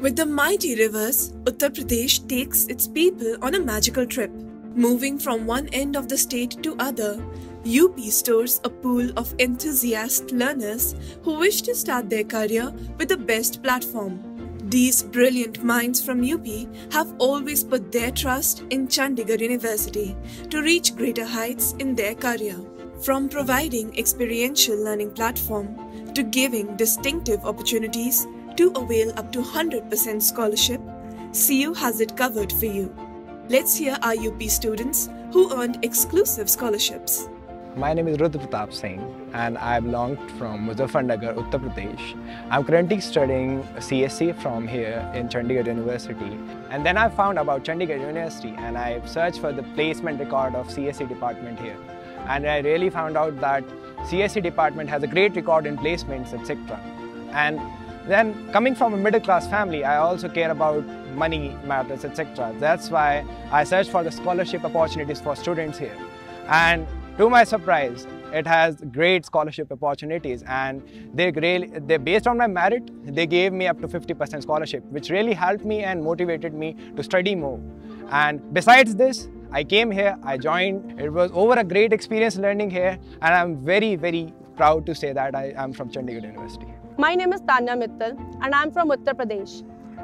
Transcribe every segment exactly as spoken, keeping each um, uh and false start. With the mighty rivers, Uttar Pradesh takes its people on a magical trip. Moving from one end of the state to other, U P stores a pool of enthusiast learners who wish to start their career with the best platform. These brilliant minds from U P have always put their trust in Chandigarh University to reach greater heights in their career. From providing experiential learning platform to giving distinctive opportunities to avail up to one hundred percent scholarship, C U has it covered for you. Let's hear our U P students who earned exclusive scholarships. My name is Rudh Pratap Singh and I belong from Muzaffarnagar, Uttar Pradesh. I'm currently studying C S E from here in Chandigarh University. And then I found about Chandigarh University and I searched for the placement record of C S E department here. And I really found out that C S E department has a great record in placements, et cetera. And then coming from a middle class family, I also care about money matters, et cetera. That's why I searched for the scholarship opportunities for students here. And to my surprise, it has great scholarship opportunities, and they really, they based on my merit, they gave me up to fifty percent scholarship, which really helped me and motivated me to study more. And besides this, I came here, I joined. It was over a great experience learning here, and I'm very, very proud to say that I am from Chandigarh University. My name is Tanya Mittal, and I'm from Uttar Pradesh.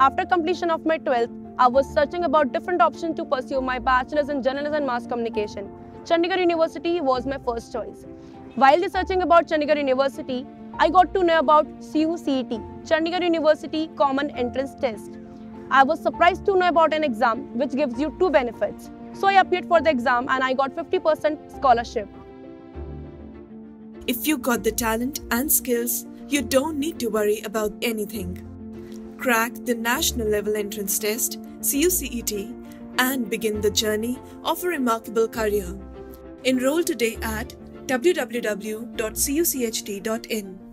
After completion of my twelfth, I was searching about different options to pursue my bachelor's in journalism and mass communication. Chandigarh University was my first choice. While researching about Chandigarh University, I got to know about C U C E T, Chandigarh University Common Entrance Test. I was surprised to know about an exam which gives you two benefits. So I appeared for the exam and I got fifty percent scholarship. If you got the talent and skills, you don't need to worry about anything. Crack the national level entrance test, C U C E T, and begin the journey of a remarkable career. Enroll today at w w w dot cuchet dot in.